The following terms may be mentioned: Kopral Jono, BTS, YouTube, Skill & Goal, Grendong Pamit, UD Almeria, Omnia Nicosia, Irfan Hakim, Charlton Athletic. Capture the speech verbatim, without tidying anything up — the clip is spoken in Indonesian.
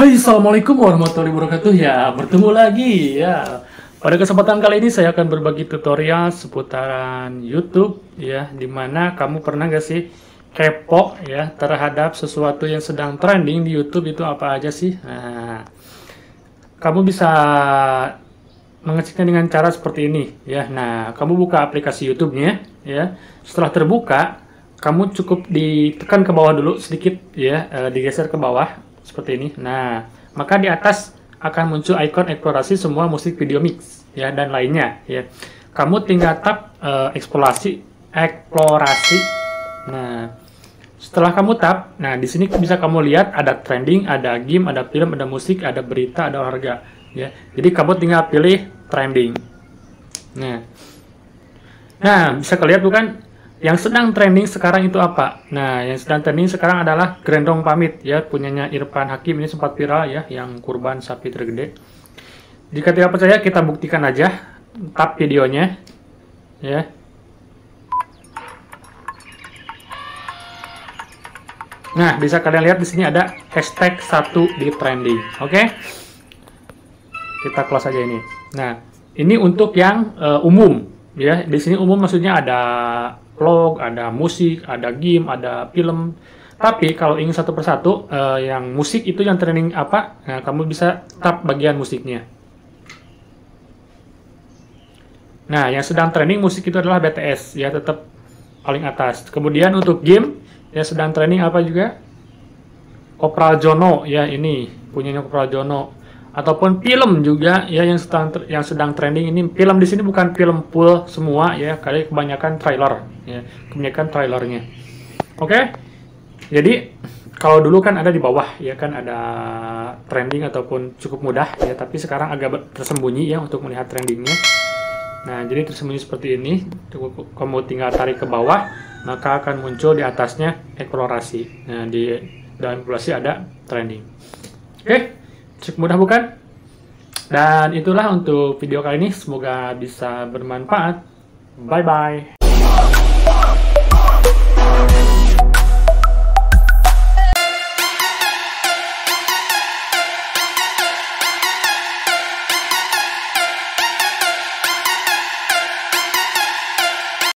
Hai, assalamualaikum warahmatullahi wabarakatuh. Ya, bertemu lagi ya. Pada kesempatan kali ini saya akan berbagi tutorial seputaran YouTube ya, dimana kamu pernah gak sih kepo ya terhadap sesuatu yang sedang trending di YouTube itu apa aja sih? Nah, kamu bisa mengeceknya dengan cara seperti ini ya. Nah, kamu buka aplikasi YouTube-nya ya. Setelah terbuka, kamu cukup ditekan ke bawah dulu sedikit ya, e, digeser ke bawah. Seperti ini. Nah, maka di atas akan muncul ikon eksplorasi semua musik video mix ya dan lainnya ya. Kamu tinggal tap uh, eksplorasi, eksplorasi. Nah, setelah kamu tap, nah di sini bisa kamu lihat ada trending, ada game, ada film, ada musik, ada berita, ada olahraga ya. Jadi kamu tinggal pilih trending. Nah, nah bisa kalian bukan? Yang sedang trending sekarang itu apa? Nah, yang sedang trending sekarang adalah Grendong Pamit ya, punyanya Irfan Hakim, ini sempat viral ya, yang kurban sapi tergede. Jika tidak percaya, kita buktikan aja, tap videonya ya. Nah, bisa kalian lihat di sini ada hashtag satu di trending. Oke, okay? Kita close aja ini. Nah, ini untuk yang uh, umum ya. Di sini umum maksudnya ada vlog, ada musik, ada game, ada film. Tapi kalau ingin satu persatu, uh, yang musik itu yang trending apa, nah, kamu bisa tap bagian musiknya. Nah, yang sedang trending musik itu adalah B T S, ya tetap paling atas. Kemudian untuk game, yang sedang trending apa juga? Kopral Jono, ya ini punyanya Kopral Jono. Ataupun film juga ya yang sedang yang sedang trending ini. Film di sini bukan film full semua ya, kali kebanyakan trailer ya, kebanyakan trailernya. Oke, okay? Jadi kalau dulu kan ada di bawah ya kan, ada trending ataupun cukup mudah ya, tapi sekarang agak tersembunyi ya untuk melihat trendingnya. Nah, jadi tersembunyi seperti ini, cukup kamu tinggal tarik ke bawah, maka akan muncul di atasnya eksplorasi. Nah, di dalam eksplorasi ada trending. Oke, okay? Cukup mudah bukan? Dan itulah untuk video kali ini, semoga bisa bermanfaat. Bye bye.